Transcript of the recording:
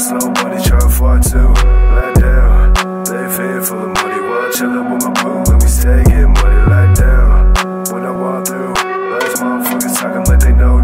slow money, try for two. Lie down, they fear full of money. While chillin' with my boo, when we stay, get money, lie down. When I walk through, life's motherfuckers talking like they know.